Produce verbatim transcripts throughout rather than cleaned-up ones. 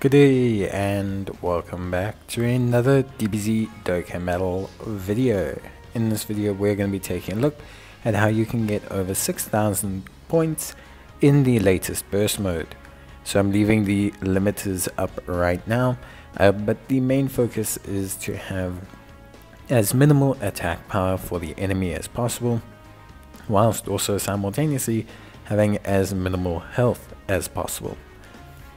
Good day and welcome back to another D B Z Dokkan Battle video. In this video we're going to be taking a look at how you can get over six thousand points in the latest burst mode. So I'm leaving the limiters up right now, uh, but the main focus is to have as minimal attack power for the enemy as possible, whilst also simultaneously having as minimal health as possible.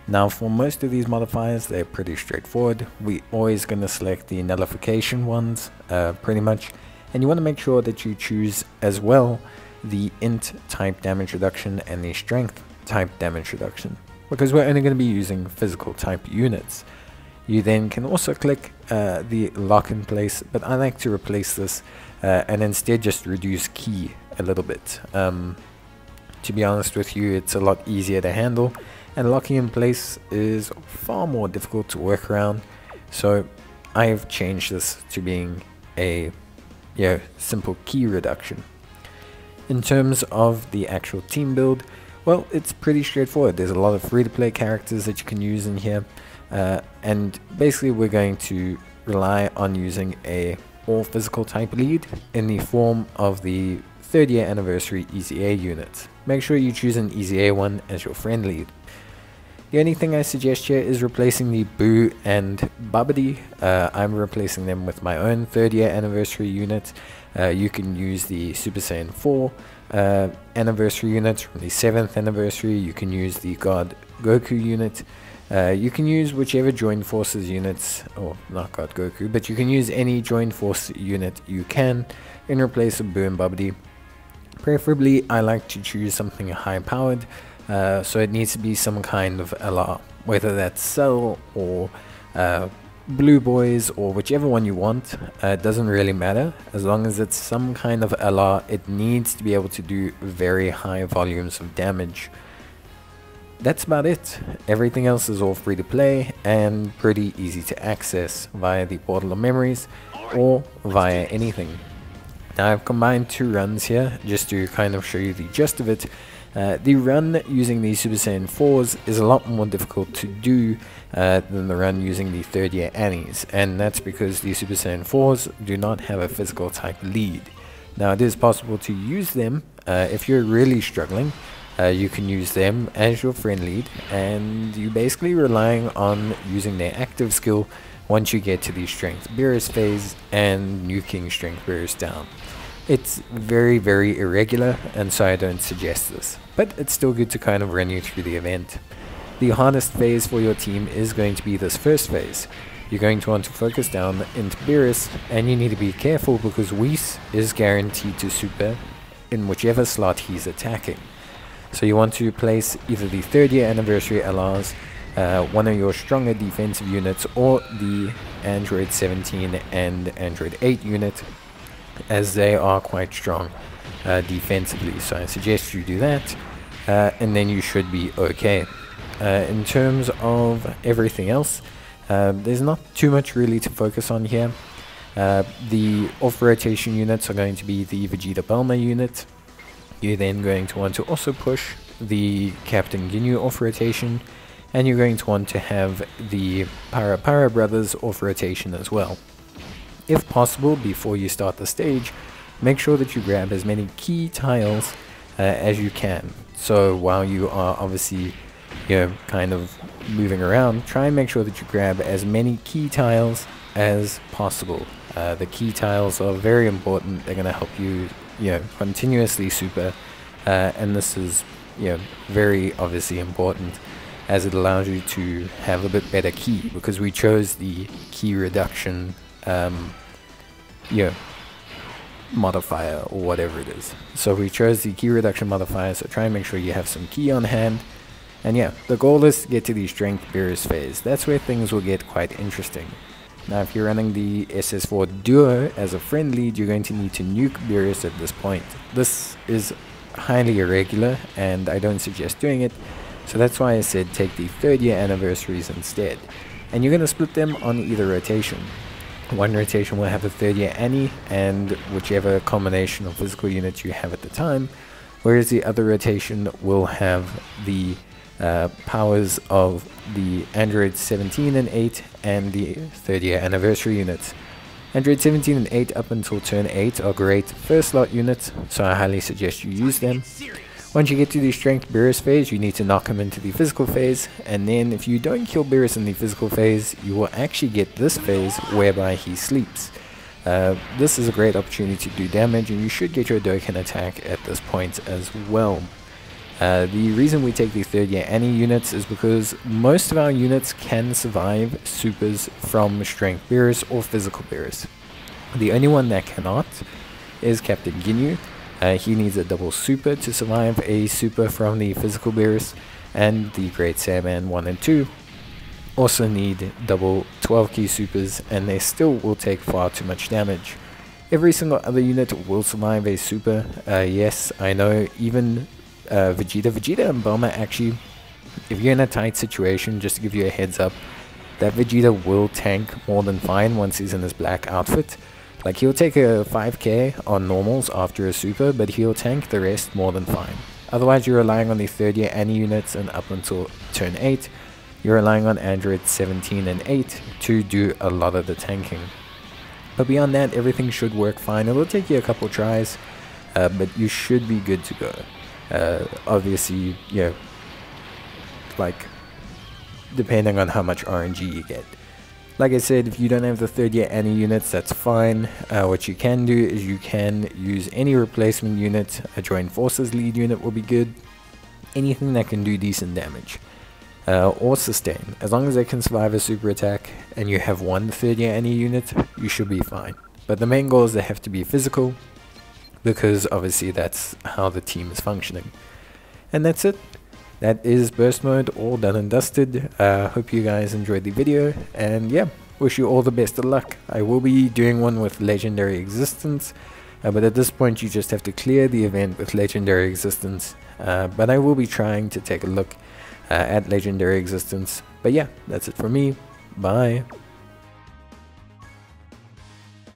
Now for most of these modifiers, they're pretty straightforward. We're always going to select the nullification ones, uh, pretty much. And you want to make sure that you choose as well the int type damage reduction and the strength type damage reduction, because we're only going to be using physical type units. You then can also click uh, the lock in place, but I like to replace this uh, and instead just reduce key a little bit. Um, to be honest with you, it's a lot easier to handle. And locking in place is far more difficult to work around, so I've changed this to being a you know, simple key reduction. In terms of the actual team build, well, it's pretty straightforward. There's a lot of free-to-play characters that you can use in here, uh, and basically we're going to rely on using a all physical type lead in the form of the third year anniversary E Z A unit. Make sure you choose an E Z A one as your friend lead. The only thing I suggest here is replacing the Buu and Babidi. Uh, I'm replacing them with my own third year anniversary unit. Uh, you can use the Super Saiyan four uh, anniversary unit from the seventh anniversary. You can use the God Goku unit. Uh, you can use whichever Joined Forces units, or not God Goku, but you can use any Joined Force unit you can in replace of Buu and Babidi. Preferably, I like to choose something high powered. Uh, so it needs to be some kind of L R, whether that's Cell or uh, Blue Boys or whichever one you want. Uh, it doesn't really matter. As long as it's some kind of L R, it needs to be able to do very high volumes of damage. That's about it. Everything else is all free to play and pretty easy to access via the Portal of Memories or via anything. Now I've combined two runs here just to kind of show you the gist of it. Uh, the run using the Super Saiyan fours is a lot more difficult to do uh, than the run using the third year Annies, and that's because the Super Saiyan fours do not have a physical type lead. Now it is possible to use them uh, if you're really struggling. Uh, you can use them as your friend lead, and you're basically relying on using their active skill once you get to the Strength Beerus phase and nuking Strength Beerus down. It's very, very irregular, and so I don't suggest this, but it's still good to kind of run you through the event. The hardest phase for your team is going to be this first phase. You're going to want to focus down into Beerus, and you need to be careful because Whis is guaranteed to super in whichever slot he's attacking. So you want to place either the third year anniversary L Rs, uh, one of your stronger defensive units, or the Android seventeen and Android eight unit, as they are quite strong uh, defensively, so I suggest you do that, uh, and then you should be okay. Uh, in terms of everything else, uh, there's not too much really to focus on here. Uh, the off-rotation units are going to be the Vegeta Palma unit. You're then going to want to also push the Captain Ginyu off-rotation, and you're going to want to have the Para Para Brothers off-rotation as well. If possible, before you start the stage, make sure that you grab as many key tiles uh, as you can. So while you are obviously, you know, kind of moving around, try and make sure that you grab as many key tiles as possible. Uh, the key tiles are very important. They're going to help you, you know, continuously super, uh, and this is, you know, very obviously important, as it allows you to have a bit better key, because we chose the key reduction Um, you know, modifier or whatever it is. So we chose the key reduction modifier, so try and make sure you have some key on hand. And yeah, the goal is to get to the Strength Beerus phase. That's where things will get quite interesting. Now if you're running the S S four duo as a friend lead, you're going to need to nuke Beerus at this point. This is highly irregular and I don't suggest doing it, so that's why I said take the third year anniversaries instead. And you're going to split them on either rotation. One rotation will have a third year Annie and whichever combination of physical units you have at the time, whereas the other rotation will have the uh, powers of the Android seventeen and eight and the third year anniversary units. Android seventeen and eight up until turn eight are great first slot units, so I highly suggest you use them. Once you get to the Strength Beerus phase, you need to knock him into the physical phase, and then if you don't kill Beerus in the physical phase, you will actually get this phase whereby he sleeps. Uh, this is a great opportunity to do damage, and you should get your Dokkan attack at this point as well. Uh, the reason we take the third year Annie units is because most of our units can survive supers from Strength Beerus or physical Beerus. The only one that cannot is Captain Ginyu. Uh, he needs a double super to survive a super from the physical Beerus, and the Great Saiyaman one and two also need double twelve key supers, and they still will take far too much damage. Every single other unit will survive a super. Uh, yes, I know, even uh, Vegeta. Vegeta and Bulma, actually, if you're in a tight situation, just to give you a heads up, that Vegeta will tank more than fine once he's in his black outfit. Like, he'll take a five K on normals after a super, but he'll tank the rest more than fine. Otherwise, you're relying on the third year Annie units, and up until turn eight, you're relying on Android seventeen and eight to do a lot of the tanking. But beyond that, everything should work fine. It'll take you a couple tries, uh, but you should be good to go. Uh, obviously, you know, like, depending on how much R N G you get. Like I said, if you don't have the third year Annie units, that's fine. Uh, what you can do is you can use any replacement unit. A Joined Forces lead unit will be good. Anything that can do decent damage. Uh, or sustain. As long as they can survive a super attack and you have one third year Annie unit, you should be fine. But the main goal is they have to be physical, because obviously that's how the team is functioning. And that's it. That is Burst Mode, all done and dusted. Uh, hope you guys enjoyed the video, and yeah, wish you all the best of luck. I will be doing one with Legendary Existence, uh, but at this point you just have to clear the event with Legendary Existence, uh, but I will be trying to take a look uh, at Legendary Existence. But yeah, that's it for me. Bye.